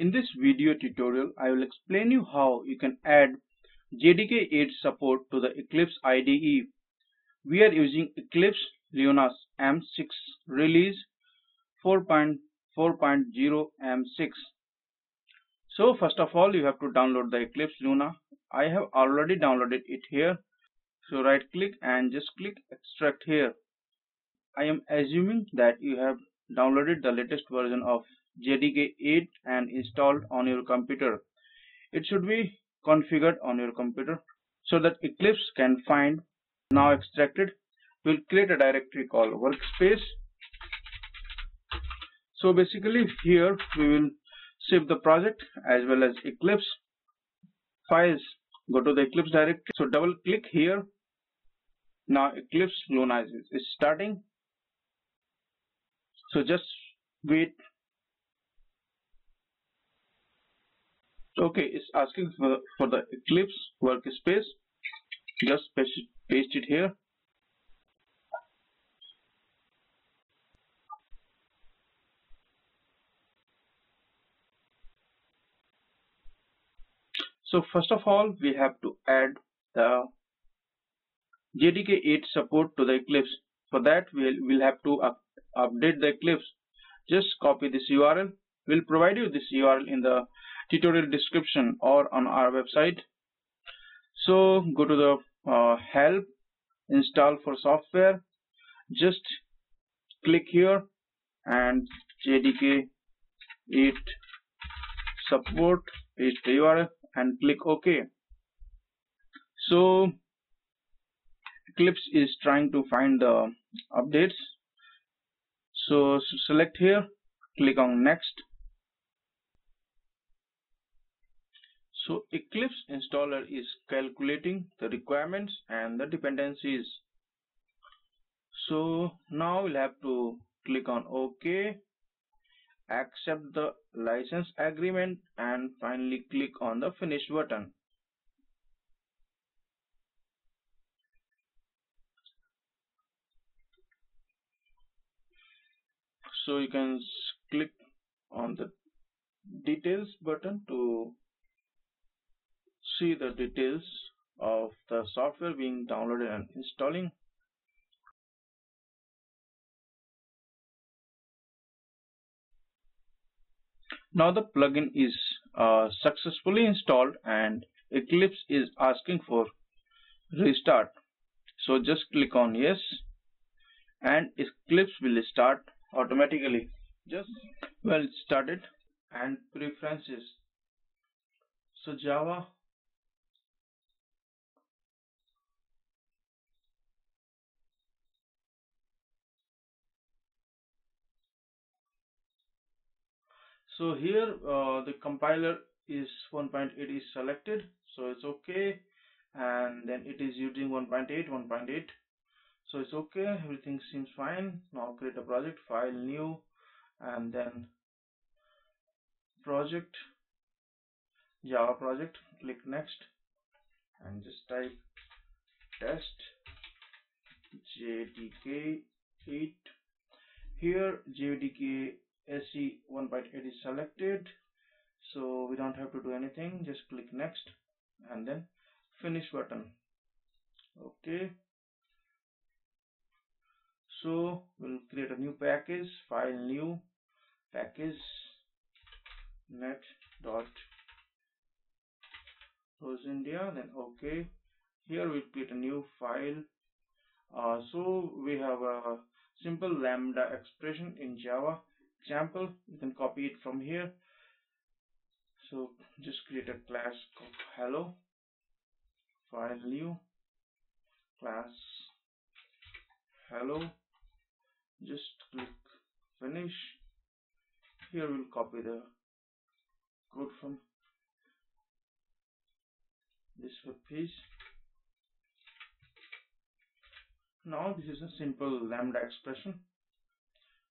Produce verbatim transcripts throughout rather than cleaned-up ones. In this video tutorial, I will explain you how you can add J D K eight support to the Eclipse I D E. We are using Eclipse Luna's M six release four point four point zero M six. So first of all, you have to download the Eclipse Luna. I have already downloaded it here. So right click and just click extract here. I am assuming that you have downloaded the latest version of J D K eight and installed on your computer. It should be configured on your computer so that Eclipse can find. Now extracted, we'll create a directory called workspace. So basically here we will save the project as well as Eclipse files. Go to the Eclipse directory, so double click here. Now Eclipse Luna is starting, so just wait. Okay, it's asking for, for the Eclipse workspace. Just paste it, paste it here. So first of all, we have to add the J D K eight support to the Eclipse. For that, we'll, we'll have to up, update the Eclipse. Just copy this U R L. We'll provide you this U R L in the tutorial description or on our website. So go to the uh, help, install for software. Just click here and J D K eight support, paste the U R L and click OK. So Eclipse is trying to find the updates. So select here, click on next. So Eclipse installer is calculating the requirements and the dependencies. So now we'll have to click on OK, accept the license agreement, and finally click on the finish button. So you can click on the details button to see the details of the software being downloaded and installing. Now the plugin is uh, successfully installed and Eclipse is asking for restart. So just click on yes and Eclipse will start automatically. Just well started and preferences. So Java. So here uh, the compiler is one point eight is selected, so it's okay, and then it is using one point eight, one point eight, so it's okay, everything seems fine. Now create a project, file, new, and then project, Java project, click next, and just type test J D K eight. Here J D K S E one point eight is selected, so we don't have to do anything. Just click next and then finish button. Okay, so we'll create a new package, file, new package, net dot Rose India, then okay. Here we'll create a new file. Uh, so we have a simple lambda expression in Java example. You can copy it from here, so just create a class called hello, file, new, class hello, just click finish. Here we'll copy the code from this web page. Now this is a simple lambda expression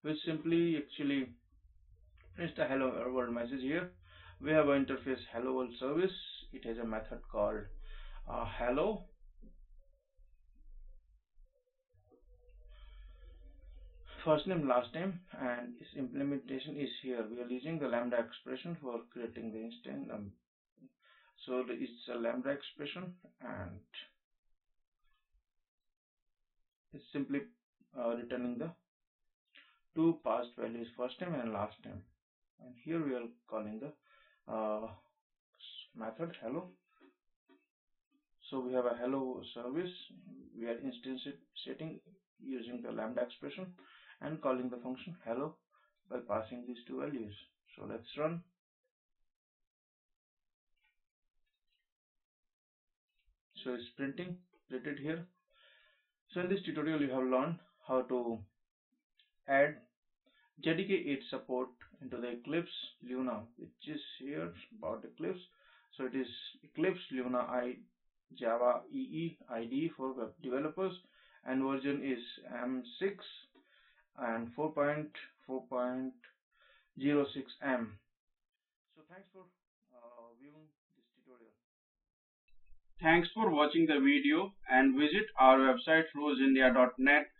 which simply actually prints the hello world message. Here we have an interface hello world service. It has a method called uh, hello. first name, last name, and its implementation is here. We are using the lambda expression for creating the instance. Um, so it's a lambda expression, and it's simply uh, returning the two past values, first name and last name. And here we are calling the uh, method hello. So we have a hello service. We are instantiating using the lambda expression and calling the function hello by passing these two values. So let's run. So it's printing printed here. So in this tutorial you have learned how to add J D K eight support into the Eclipse Luna, which is here about Eclipse. So it is Eclipse Luna I Java E E I D E for web developers, and version is M six and four point four point oh six M. So thanks for uh, viewing this tutorial. Thanks for watching the video, and visit our website rose india dot net